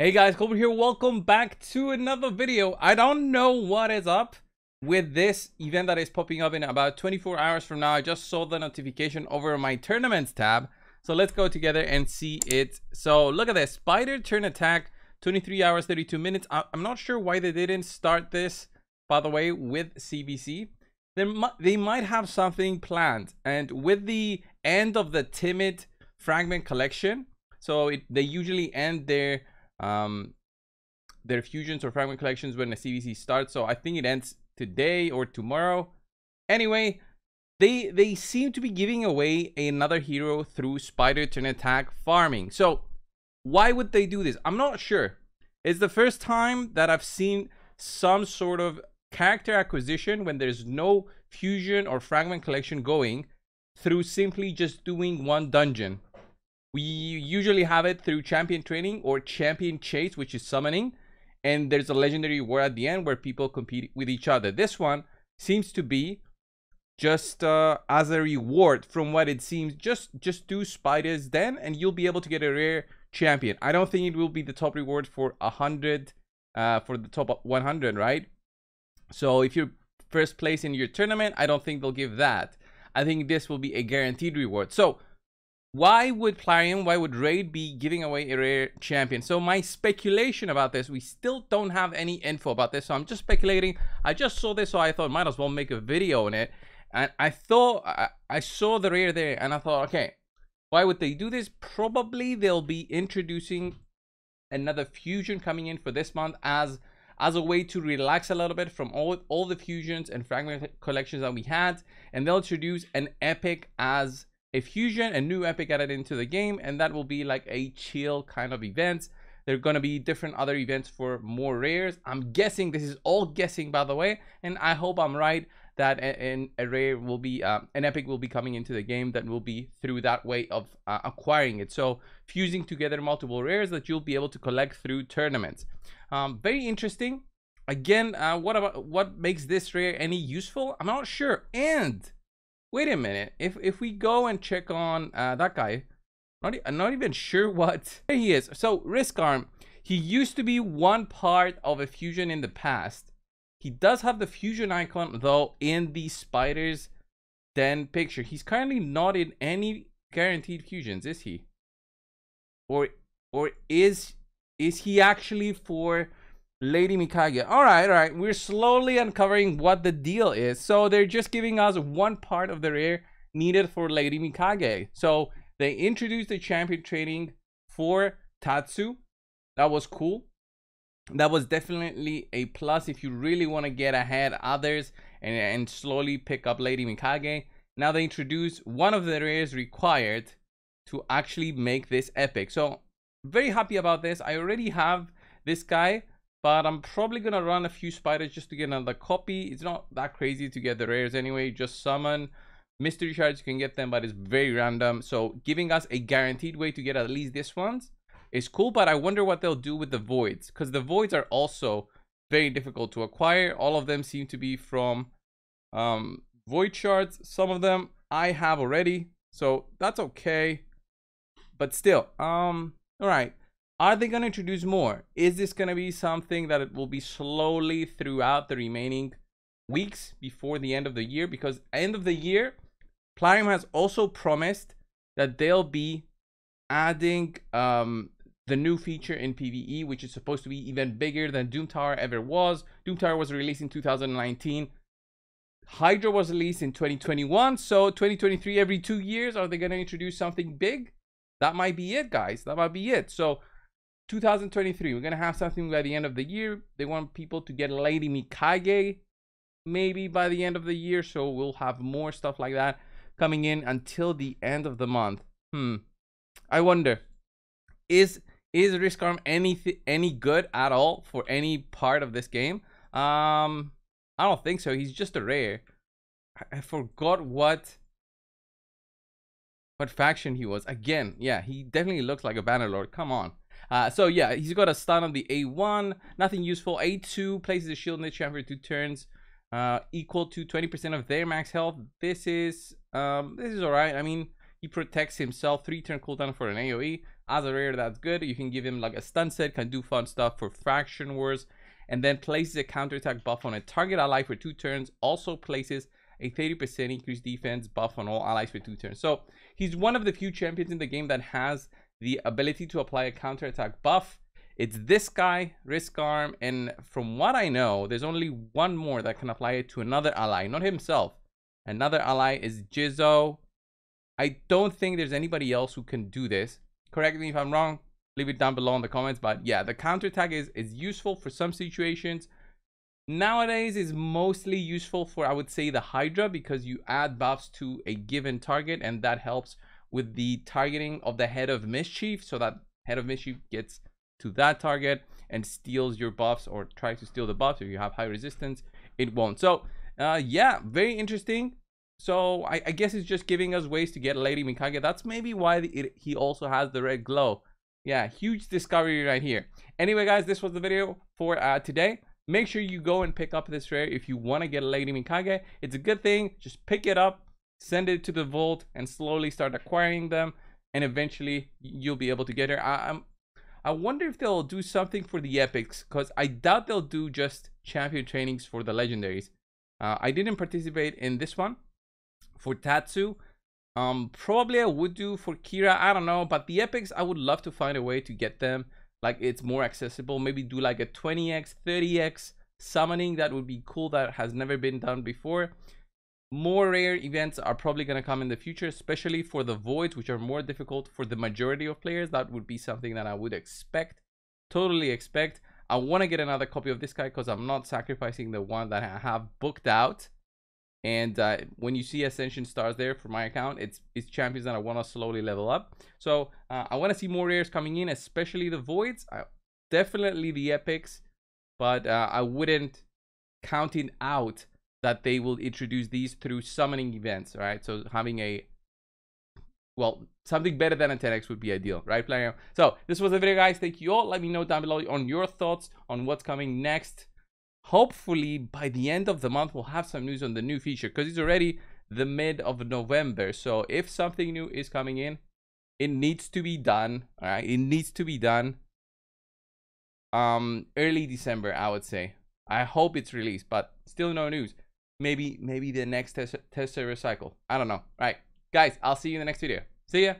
Hey guys, Colbert here. Welcome back to another video. I don't know what is up with this event that is popping up in about 24 hours from now. I just saw the notification over my tournaments tab. So let's go together and see it. So look at this. Spider turn attack, 23 hours, 32 minutes. I'm not sure why they didn't start this, by the way, with CBC. They might have something planned. And with the end of the Timid Fragment Collection, so they usually end their fusions or fragment collections when the CVC starts. So I think it ends today or tomorrow. Anyway, they seem to be giving away another hero through spider turn attack farming. So why would they do this? I'm not sure. It's the first time that I've seen some sort of character acquisition when there's no fusion or fragment collection going through simply just doing one dungeon. We usually have it through champion training or champion chase, which is summoning, and there's a legendary war at the end where people compete with each other. This one seems to be just as a reward, from what it seems, just do spiders then and you'll be able to get a rare champion. I don't think it will be the top reward for 100 for the top 100, right? So if you're first place in your tournament, I don't think they'll give that. I think this will be a guaranteed reward. So why would Raid be giving away a rare champion? So my speculation about this, we still don't have any info about this, so I'm just speculating. I just saw this, so I thought might as well make a video on it. And I thought I saw the rare there and I thought, okay, why would they do this? Probably they'll be introducing another fusion coming in for this month as a way to relax a little bit from all the fusions and fragment collections that we had, and they'll introduce an epic as a fusion, a new epic added into the game, and that will be like a chill kind of event. There are going to be different other events for more rares. I'm guessing, this is all guessing by the way, and I hope I'm right that a rare will be an epic will be coming into the game that will be through that way of acquiring it, so fusing together multiple rares that you'll be able to collect through tournaments. Very interesting. Again, what makes this rare any useful? I'm not sure. And wait a minute, if we go and check on that guy, I'm not even sure what there he is. So Riskarm, he used to be one part of a fusion in the past. He does have the fusion icon though in the spider's den picture. He's currently not in any guaranteed fusions, is he? Or is he actually for Lady Mikage? All right, we're slowly uncovering what the deal is. So they're just giving us one part of the rare needed for Lady Mikage. So they introduced the champion training for Tatsu. That was cool. That was definitely a plus if you really want to get ahead others and slowly pick up Lady Mikage. Now they introduce one of the rares required to actually make this epic. So very happy about this. I already have this guy, but I'm probably gonna run a few spiders just to get another copy. It's not that crazy to get the rares anyway. Just summon, mystery shards, you can get them, but it's very random. So giving us a guaranteed way to get at least this one is cool, but I wonder what they'll do with the voids, because the voids are also very difficult to acquire. All of them seem to be from void shards. Some of them I have already, so that's okay. But still, all right. Are they going to introduce more? Is this going to be something that it will be slowly throughout the remaining weeks before the end of the year? Because end of the year, Plarium has also promised that they'll be adding the new feature in PvE, which is supposed to be even bigger than Doom Tower ever was. Doom Tower was released in 2019. Hydra was released in 2021. So 2023, every 2 years, are they going to introduce something big? That might be it, guys. That might be it. So 2023, we're gonna have something by the end of the year. They want people to get Lady Mikage maybe by the end of the year, so we'll have more stuff like that coming in until the end of the month. I wonder, is Riskarm any good at all for any part of this game? I don't think so. He's just a rare. I forgot what faction he was. Again, yeah, he definitely looks like a Bannerlord. Come on. So yeah, he's got a stun on the A1, nothing useful. A2 places a shield in the chamber 2 turns, equal to 20% of their max health. This is all right. I mean, he protects himself, 3-turn cooldown for an AoE. As a rare, that's good. You can give him like a stun set, can do fun stuff for Faction Wars, and then places a counterattack buff on a target ally for 2 turns. Also places a 30% increased defense buff on all allies for 2 turns. So he's one of the few champions in the game that has the ability to apply a counterattack buff. It's this guy, Riskarm, and from what I know, there's only one more that can apply it to another ally, not himself. Another ally is Jizo. I don't think there's anybody else who can do this. Correct me if I'm wrong, leave it down below in the comments. But yeah, the counterattack is useful for some situations. Nowadays, is mostly useful for, I would say, the Hydra, because you add buffs to a given target, and that helps with the targeting of the Head of Mischief, so that Head of Mischief gets to that target and steals your buffs, or tries to steal the buffs. If you have high resistance, it won't. So yeah, very interesting. So I guess it's just giving us ways to get Lady Mikage. That's maybe why he also has the red glow. Yeah, huge discovery right here. Anyway guys, this was the video for today. Make sure you go and pick up this rare if you want to get Lady Mikage. It's a good thing. Just pick it up, send it to the vault, and slowly start acquiring them, and eventually you'll be able to get her. I wonder if they'll do something for the epics, because I doubt they'll do just champion trainings for the legendaries. I didn't participate in this one for Tatsu. Probably I would do for Kira, I don't know, but the epics, I would love to find a way to get them. Like, it's more accessible. Maybe do like a 20x, 30x summoning. That would be cool. That has never been done before. More rare events are probably going to come in the future, especially for the voids, which are more difficult for the majority of players. That would be something that I would expect, totally expect. I want to get another copy of this guy because I'm not sacrificing the one that I have booked out. And when you see Ascension Stars there for my account, it's champions that I want to slowly level up. So I want to see more rares coming in, especially the voids, definitely the epics, but I wouldn't count it out that they will introduce these through summoning events, right? So having a, well, something better than a 10x would be ideal, right, Plarium? So this was the video, guys. Thank you all. Let me know down below on your thoughts on what's coming next. Hopefully by the end of the month, we'll have some news on the new feature, because it's already the mid of November. So if something new is coming in, it needs to be done, all right? It needs to be done early December, I would say. I hope it's released, but still no news. Maybe the next test server cycle, I don't know. All right guys, I'll see you in the next video. See ya.